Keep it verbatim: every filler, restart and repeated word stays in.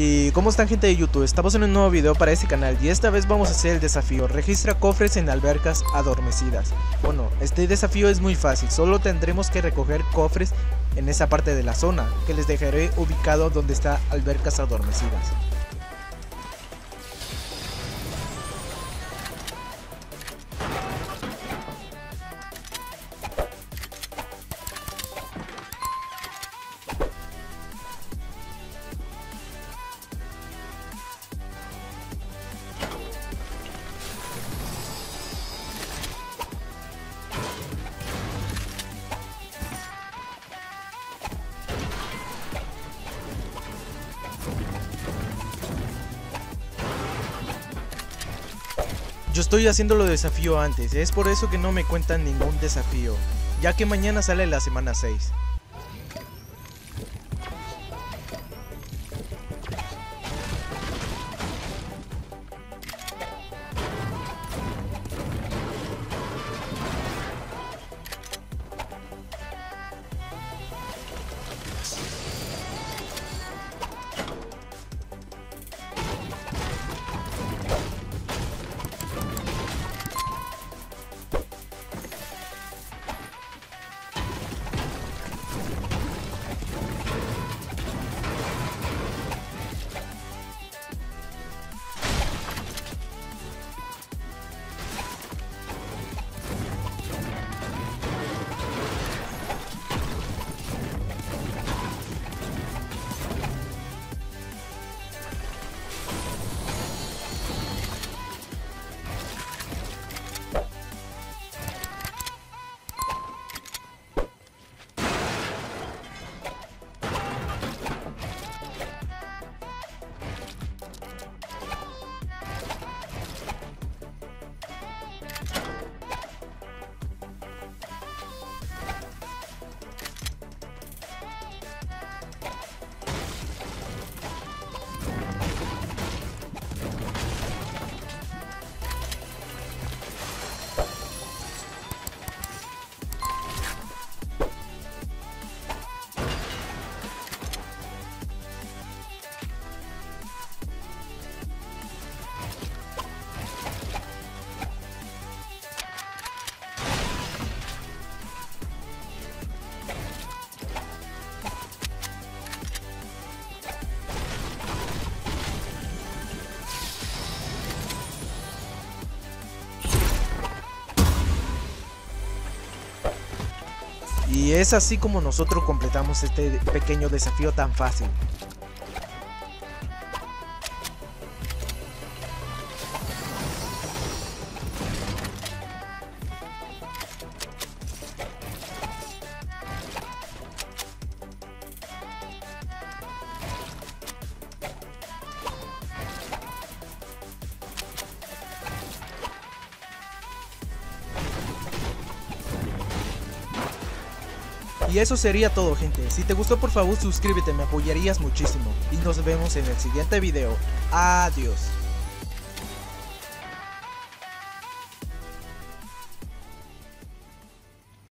Y ¿cómo están, gente de YouTube? Estamos en un nuevo video para este canal y esta vez vamos a hacer el desafío: registra cofres en albercas adormecidas. Bueno, este desafío es muy fácil, solo tendremos que recoger cofres en esa parte de la zona, que les dejaré ubicado donde está albercas adormecidas. Yo estoy haciendo lo desafío antes, es por eso que no me cuentan ningún desafío, ya que mañana sale la semana seis. Y es así como nosotros completamos este pequeño desafío tan fácil. Y eso sería todo, gente. Si te gustó, por favor suscríbete, me apoyarías muchísimo. Y nos vemos en el siguiente video. Adiós.